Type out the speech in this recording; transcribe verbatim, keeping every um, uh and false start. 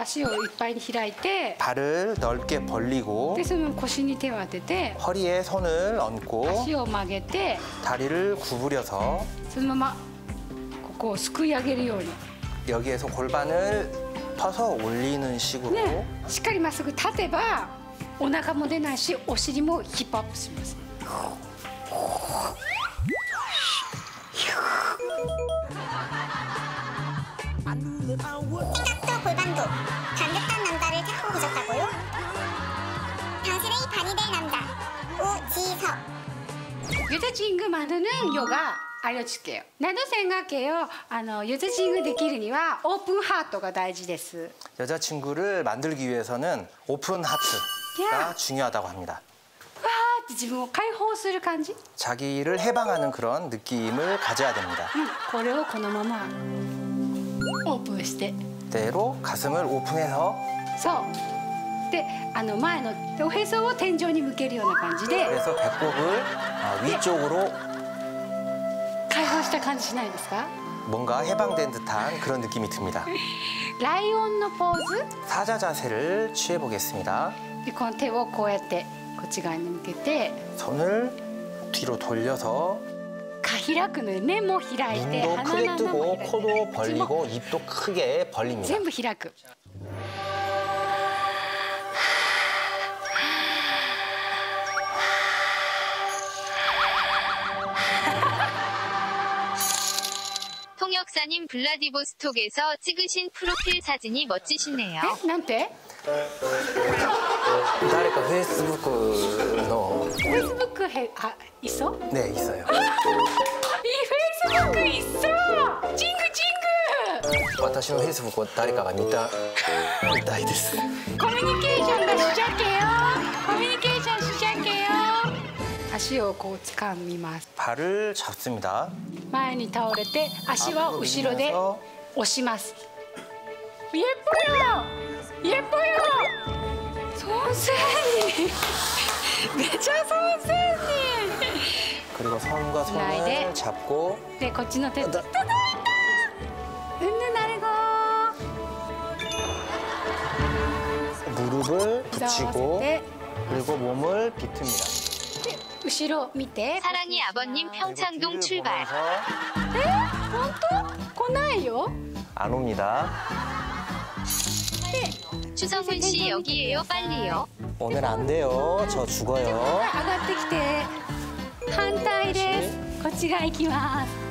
足をいっぱいに開いて발을넓게벌리고 그러면 고신이 대와대 때 허리에 손을 얹고 다시 오마게 때 다리를 구부려서 그러면 고고 스쿠야게리요니 여기에서 골반을 펴서 올리는 식으로 네. 시카리 마스크 타대봐 오나가모 데나시 오시리모 힙업스면서 생각도 골반도 강력한 남자를 찾고 계셨다고요? 당신의 반이 될 남자 오지섭. 여자친구 만드는 요가 알려줄게요. 나도 생각해요. 여자친구 되기には 오픈 하트가 大事です. 여자친구를 만들기 위해서는 오픈 하트가 중요하다고 합니다. 지금 해방する 감지? 자기를 해방하는 그런 느낌을 가져야 됩니다. 이거를 그대로 오픈시대. 대로 가슴을 오픈해서. 그, 회수를 텐전에 묶을 요나 간지대. 그래서 배꼽을 위쪽으로. 해방した 감지 나이ですか? 뭔가 해방된 듯한 그런 느낌이 듭니다. 라이온의 포즈. 사자 자세를 취해 보겠습니다. 이건 태워 고야테. 고치가 묶게. 손을 뒤로 돌려서. 가히라크는 눈도 크게 뜨고 코도 벌리고 입도 크게 벌립니다. 전부 히라크. 통역사님 블라디보스톡에서 찍으신 프로필 사진이 멋지시네요. 에? 난데? 그러니까 페이스북의 페이스북 해, 아, 있어? 네, 있어요. 이 페이스북 있어! 징구 징구! 私の 페이스북을 誰かが見たみたいです. 커뮤니케이션을 시작해요. 커뮤니케이션 시작해요. 다시요, 고치카미마스. 발을 잡습니다. 前に倒れて 足は 後ろで 押します. 예뻐요! 예뻐요! 선생님! 매자 선생님! 그리고 손과 손을 잡고 네, 거치노 대 뜯어있다! 은는 알고 무릎을 붙이고 그리고 몸을 비틉니다. 뒤로 밑에 사랑이 아버님 평창동 출발! 에? 또? 고나예요? 안 옵니다. 추성훈 씨 여기에요, 빨리요. 오늘 안 돼요, 저 죽어요. 아가뜨기대 한타이레스, 거치가 이기마.